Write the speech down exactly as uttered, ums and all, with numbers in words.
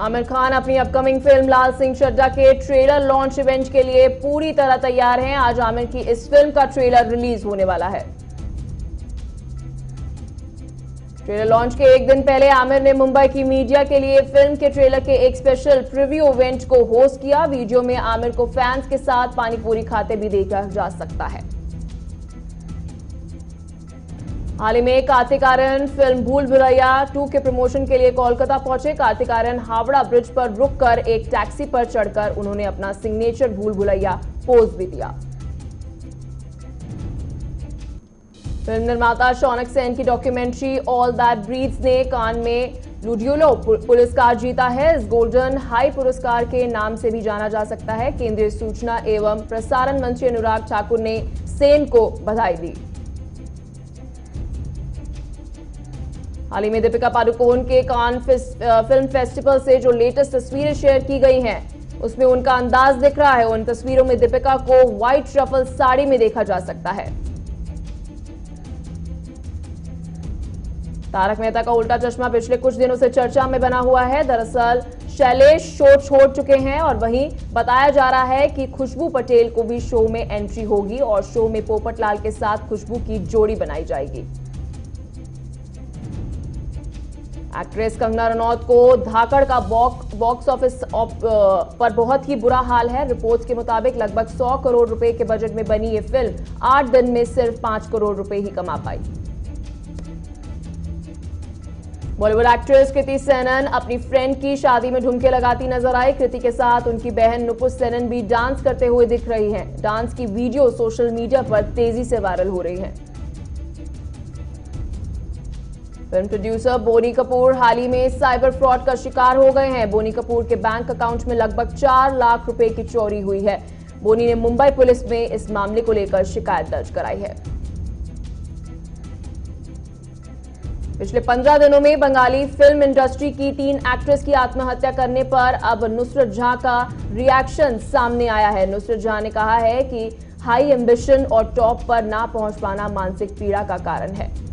आमिर खान अपनी upcoming film Laal Singh Chaddha के trailer launch event के लिए पूरी तरह तैयार हैं। आज आमिर की इस फिल्म का ट्रेलर रिलीज होने वाला है। ट्रेलर लॉन्च के एक दिन पहले आमिर ने मुंबई की मीडिया के लिए फिल्म के ट्रेलर के एक स्पेशल प्रीव्यू इवेंट को होस्ट किया। वीडियो में आमिर को फैंस के साथ पानीपुरी खाते भी देखा जा सकता है। हाल ही में कार्तिक आर्यन फिल्म भूल भुलैया टू के प्रमोशन के लिए कोलकाता पहुंचे। कार्तिक आर्यन हावड़ा ब्रिज पर रुककर एक टैक्सी पर चढ़कर उन्होंने अपना सिग्नेचर भूल भुलैया पोज भी दिया। फिल्म निर्माता शौनक सेन की डॉक्यूमेंट्री ऑल दैट ब्रीड्स ने कान में लुड्योलो पुरस्कार जीता है। इस गोल्डन हाई पुरस्कार के नाम से भी जाना जा सकता है। केंद्रीय सूचना एवं प्रसारण मंत्री अनुराग ठाकुर ने सेन को बधाई दी। हाल ही में दीपिका पादुकोण के कान फिल्म फेस्टिवल से जो लेटेस्ट तस्वीरें शेयर की गई हैं, उसमें उनका अंदाज दिख रहा है। उन तस्वीरों में दीपिका को व्हाइट ट्रफल साड़ी में देखा जा सकता है। तारक मेहता का उल्टा चश्मा पिछले कुछ दिनों से चर्चा में बना हुआ है। दरअसल शैलेश शो छोड़ चुके हैं और वहीं बताया जा रहा है कि खुशबू पटेल को भी शो में एंट्री होगी और शो में पोपटलाल के साथ खुशबू की जोड़ी बनाई जाएगी। एक्ट्रेस कंगना रनौत को धाकड़ का बॉक्स बॉक्स ऑफिस पर बहुत ही बुरा हाल है। रिपोर्ट्स के मुताबिक लगभग सौ करोड़ रुपए के बजट में बनी ये फिल्म आठ दिन में सिर्फ पांच करोड़ रुपए ही कमा पाई। बॉलीवुड एक्ट्रेस कृति सेनन अपनी फ्रेंड की शादी में ढुमके लगाती नजर आई। कृति के साथ उनकी बहन नुपुर सेनन भी डांस करते हुए दिख रही हैं। डांस की वीडियो सोशल मीडिया पर तेजी से वायरल हो रही है। फिल्म प्रोड्यूसर बोनी कपूर हाल ही में साइबर फ्रॉड का शिकार हो गए हैं। बोनी कपूर के बैंक अकाउंट में लगभग चार लाख रुपए की चोरी हुई है। बोनी ने मुंबई पुलिस में इस मामले को लेकर शिकायत दर्ज कराई है। पिछले पंद्रह दिनों में बंगाली फिल्म इंडस्ट्री की तीन एक्ट्रेस की आत्महत्या करने पर अब नुसरत जहां का रिएक्शन सामने आया है। नुसरत जहां ने कहा है कि हाई एम्बिशन और टॉप पर ना पहुंच पाना मानसिक पीड़ा का कारण है।